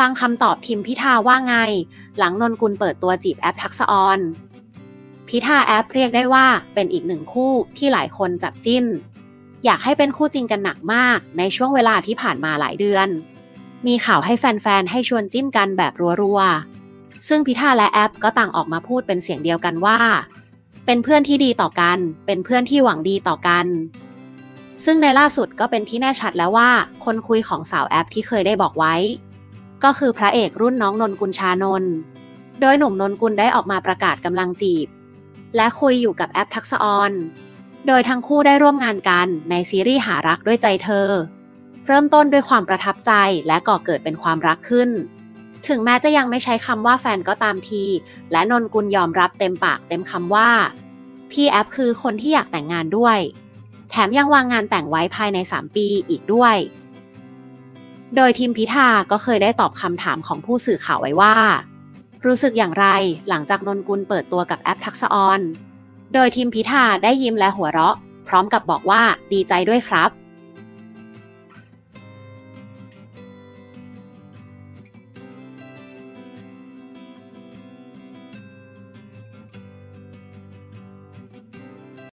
ฟังคำตอบทิมพิธาว่าไงหลังนนกุลเปิดตัวจีบแอปทักษอรพิธาแอปเรียกได้ว่าเป็นอีกหนึ่งคู่ที่หลายคนจับจิ้นอยากให้เป็นคู่จริงกันหนักมากในช่วงเวลาที่ผ่านมาหลายเดือนมีข่าวให้แฟนๆให้ชวนจิ้นกันแบบรัวๆซึ่งพิธาและแอปก็ต่างออกมาพูดเป็นเสียงเดียวกันว่าเป็นเพื่อนที่ดีต่อกันเป็นเพื่อนที่หวังดีต่อกันซึ่งในล่าสุดก็เป็นที่แน่ชัดแล้วว่าคนคุยของสาวแอปที่เคยได้บอกไว้ก็คือพระเอกรุ่นน้องนนกุลชานนท์โดยหนุ่มนนกุลได้ออกมาประกาศกำลังจีบและคุยอยู่กับแอปทักษอรโดยทั้งคู่ได้ร่วมงานกันในซีรีส์หารักด้วยใจเธอเริ่มต้นด้วยความประทับใจและก่อเกิดเป็นความรักขึ้นถึงแม้จะยังไม่ใช้คำว่าแฟนก็ตามทีและนนกุลยอมรับเต็มปากเต็มคำว่าพี่แอปคือคนที่อยากแต่งงานด้วยแถมยังวางงานแต่งไว้ภายใน3 ปีอีกด้วยโดยทีมพิธาก็เคยได้ตอบคำถามของผู้สื่อข่าวไว้ว่ารู้สึกอย่างไรหลังจากนนกุลเปิดตัวกับแอปทักษอรโดยทีมพิธาได้ยิ้มและหัวเราะพร้อมกับบอกว่าดีใจด้วยครับ